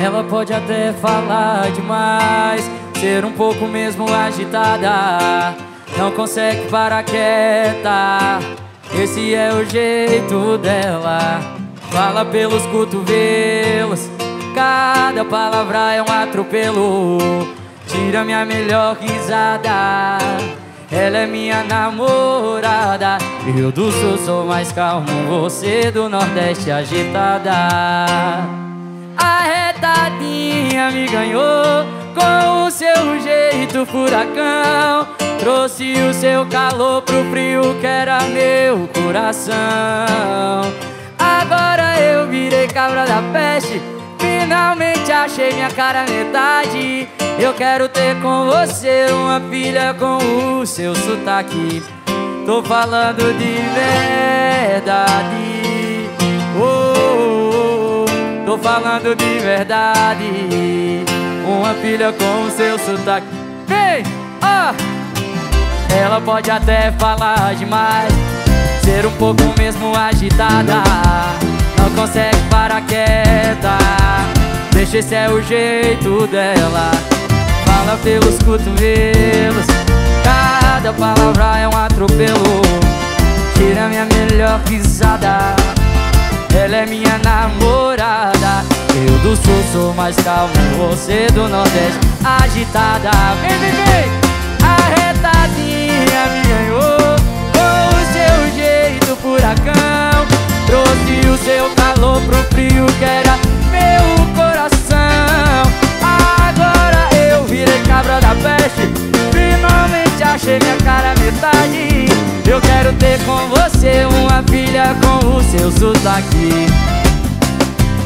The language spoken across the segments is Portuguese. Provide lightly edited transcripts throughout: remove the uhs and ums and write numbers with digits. Ela pode até falar demais, ser um pouco mesmo agitada, não consegue parar quieta, esse é o jeito dela. Fala pelos cotovelos, cada palavra é um atropelo, tira minha melhor risada, ela é minha namorada. Eu do sul sou mais calmo, você do nordeste agitada. Arretadinha me ganhou com o seu jeito furacão, trouxe o seu calor pro frio que era meu coração. Agora eu virei cabra da peste, finalmente achei minha cara metade. Eu quero ter com você uma filha com o seu sotaque. Tô falando de verdade, tô falando de verdade. Uma filha com o seu sotaque. Vem! Oh! Ela pode até falar demais, ser um pouco mesmo agitada, não consegue parar quieta, deixa, esse é o jeito dela. Fala pelos cotovelos, cada palavra é um atropelo, tira minha melhor risada, ela é minha namorada. Eu do sul sou mais calmo, você do nordeste agitada. Vem, vem, vem! Arretadinha me ganhou com o seu jeito furacão, trouxe o seu calor pro frio que era meu coração. Agora eu virei cabra da peste, finalmente achei minha cara metade. Eu quero ter com você uma filha com o seu sotaque.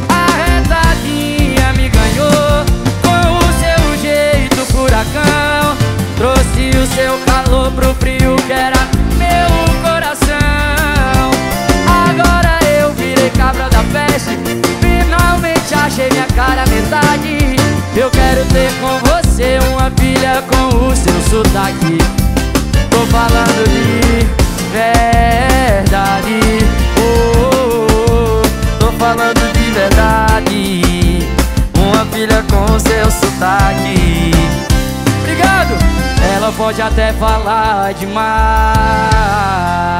Arretadinha me ganhou com o seu jeito furacão, trouxe o seu calor pro frio que era meu coração. Agora eu virei cabra da peste, finalmente achei minha cara metade. Eu quero ter com você uma filha com o seu sotaque. Tô falando de verdade, oh, oh, oh. Tô falando de verdade, uma filha com seu sotaque. Obrigado! Ela pode até falar demais.